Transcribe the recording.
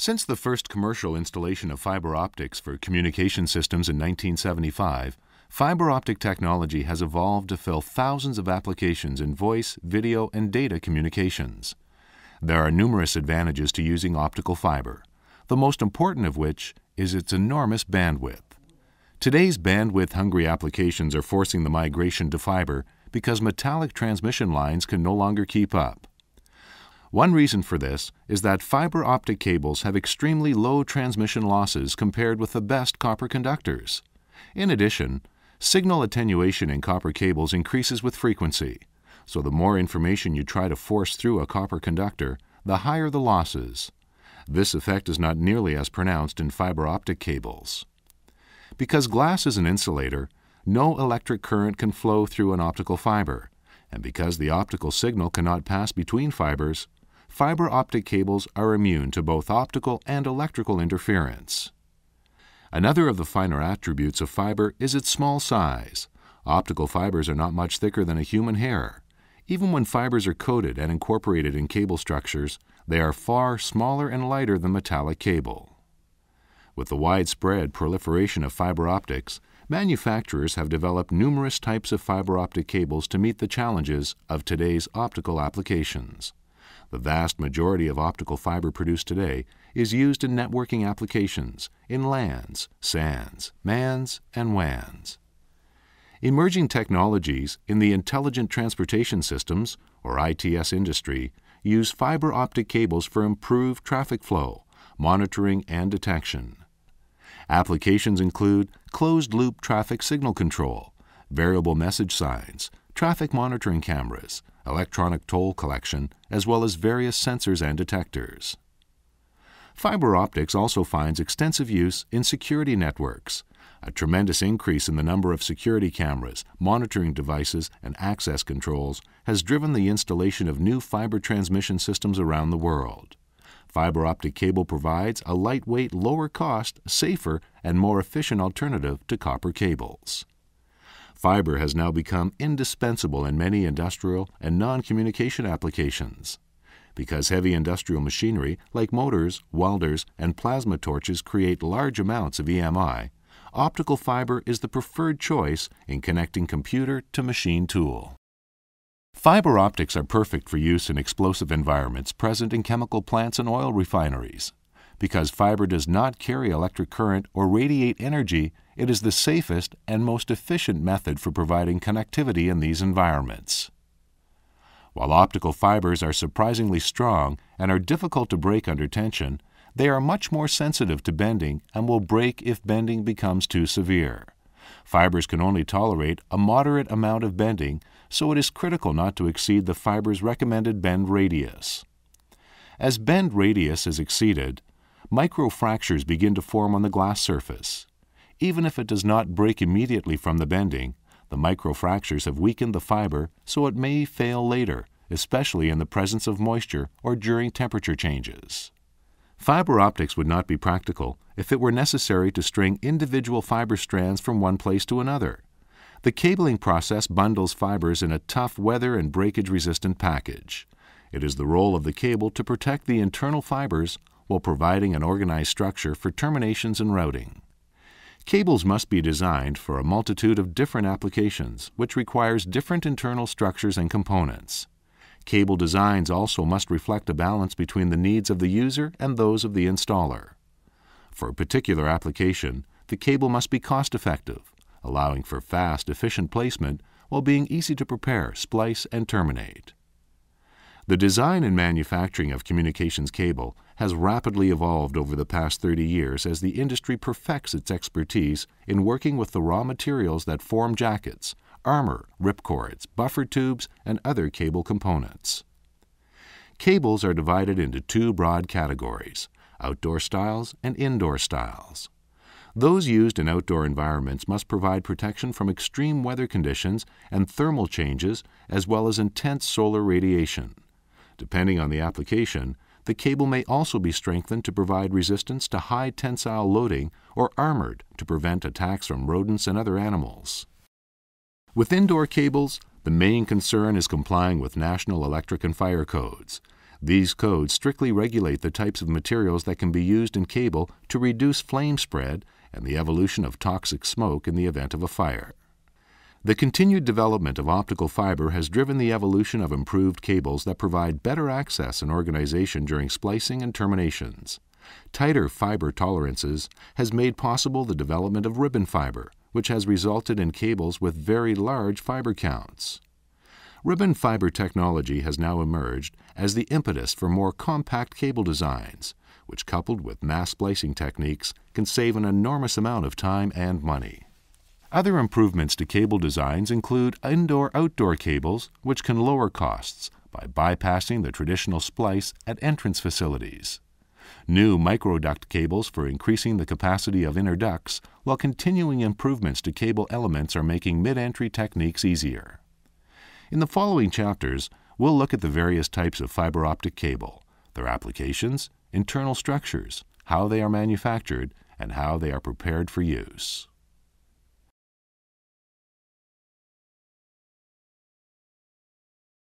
Since the first commercial installation of fiber optics for communication systems in 1975, fiber optic technology has evolved to fill thousands of applications in voice, video, and data communications. There are numerous advantages to using optical fiber, the most important of which is its enormous bandwidth. Today's bandwidth-hungry applications are forcing the migration to fiber because metallic transmission lines can no longer keep up. One reason for this is that fiber optic cables have extremely low transmission losses compared with the best copper conductors. In addition, signal attenuation in copper cables increases with frequency, so the more information you try to force through a copper conductor, the higher the losses. This effect is not nearly as pronounced in fiber optic cables. Because glass is an insulator, no electric current can flow through an optical fiber, and because the optical signal cannot pass between fibers, fiber optic cables are immune to both optical and electrical interference. Another of the finer attributes of fiber is its small size. Optical fibers are not much thicker than a human hair. Even when fibers are coated and incorporated in cable structures, they are far smaller and lighter than metallic cable. With the widespread proliferation of fiber optics, manufacturers have developed numerous types of fiber optic cables to meet the challenges of today's optical applications. The vast majority of optical fiber produced today is used in networking applications, in LANs, SANs, MANs, and WANs. Emerging technologies in the intelligent transportation systems, or ITS industry, use fiber optic cables for improved traffic flow, monitoring, and detection. Applications include closed-loop traffic signal control, variable message signs, traffic monitoring cameras, electronic toll collection, as well as various sensors and detectors. Fiber optics also finds extensive use in security networks. A tremendous increase in the number of security cameras, monitoring devices, and access controls has driven the installation of new fiber transmission systems around the world. Fiber optic cable provides a lightweight, lower-cost, safer, and more efficient alternative to copper cables. Fiber has now become indispensable in many industrial and non-communication applications. Because heavy industrial machinery like motors, welders, and plasma torches create large amounts of EMI, optical fiber is the preferred choice in connecting computer to machine tool. Fiber optics are perfect for use in explosive environments present in chemical plants and oil refineries. Because fiber does not carry electric current or radiate energy, it is the safest and most efficient method for providing connectivity in these environments. While optical fibers are surprisingly strong and are difficult to break under tension, they are much more sensitive to bending and will break if bending becomes too severe. Fibers can only tolerate a moderate amount of bending, so it is critical not to exceed the fiber's recommended bend radius. As bend radius is exceeded, microfractures begin to form on the glass surface. Even if it does not break immediately from the bending, the microfractures have weakened the fiber, so it may fail later, especially in the presence of moisture or during temperature changes. Fiber optics would not be practical if it were necessary to string individual fiber strands from one place to another. The cabling process bundles fibers in a tough, weather and breakage-resistant package. It is the role of the cable to protect the internal fibers while providing an organized structure for terminations and routing. Cables must be designed for a multitude of different applications, which requires different internal structures and components. Cable designs also must reflect a balance between the needs of the user and those of the installer. For a particular application, the cable must be cost-effective, allowing for fast, efficient placement while being easy to prepare, splice, and terminate. The design and manufacturing of communications cable has rapidly evolved over the past 30 years as the industry perfects its expertise in working with the raw materials that form jackets, armor, ripcords, buffer tubes, and other cable components. Cables are divided into two broad categories: outdoor styles and indoor styles. Those used in outdoor environments must provide protection from extreme weather conditions and thermal changes, as well as intense solar radiation. Depending on the application, the cable may also be strengthened to provide resistance to high tensile loading or armored to prevent attacks from rodents and other animals. With indoor cables, the main concern is complying with national electric and fire codes. These codes strictly regulate the types of materials that can be used in cable to reduce flame spread and the evolution of toxic smoke in the event of a fire. The continued development of optical fiber has driven the evolution of improved cables that provide better access and organization during splicing and terminations. Tighter fiber tolerances has made possible the development of ribbon fiber, which has resulted in cables with very large fiber counts. Ribbon fiber technology has now emerged as the impetus for more compact cable designs, which, coupled with mass splicing techniques, can save an enormous amount of time and money. Other improvements to cable designs include indoor-outdoor cables, which can lower costs by bypassing the traditional splice at entrance facilities. New microduct cables for increasing the capacity of inner ducts, while continuing improvements to cable elements are making mid-entry techniques easier. In the following chapters, we'll look at the various types of fiber optic cable, their applications, internal structures, how they are manufactured, and how they are prepared for use.